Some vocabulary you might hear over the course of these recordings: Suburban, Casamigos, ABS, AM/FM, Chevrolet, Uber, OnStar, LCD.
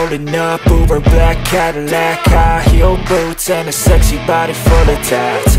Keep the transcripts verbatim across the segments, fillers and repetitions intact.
rolling up Uber black Cadillac, high heel boots and a sexy body full of tats.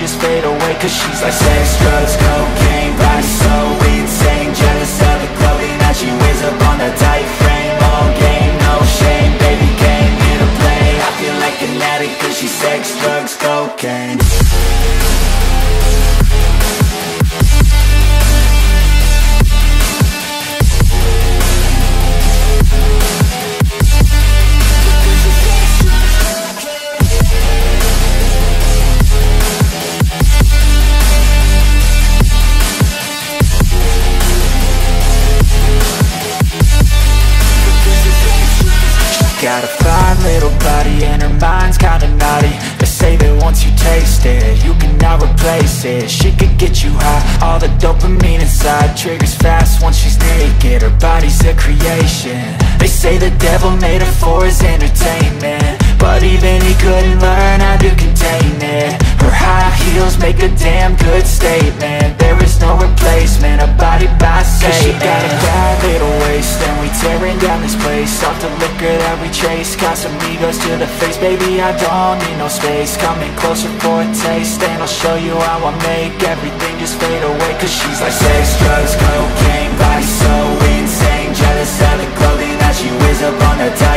just fade away. Cause she's like sex, drugs, cocaine, body so insane. Jealous of the clothing that she wears up on a tight frame. All game, no shame, baby came here to play. I feel like an addict cause she's sex, drugs, cocaine. Got a fine little body and her mind's kinda naughty. They say that once you taste it, you cannot replace it. She could get you high, all the dopamine inside triggers fast once she's naked. Her body's a creation. They say the devil made her for his entertainment, but even he couldn't learn how to contain it. Her high heels make a damn good statement. There is no replacement, a body by Satan. She got a bad little waist and we tearing down this place off the liquor that we chase. Casamigos to the face, baby I don't need no space. Coming closer for a taste and I'll show you how I make everything just fade away. Cause she's like sex, drugs, cocaine, body so insane. Jealous of the clothing that she wears up on her time.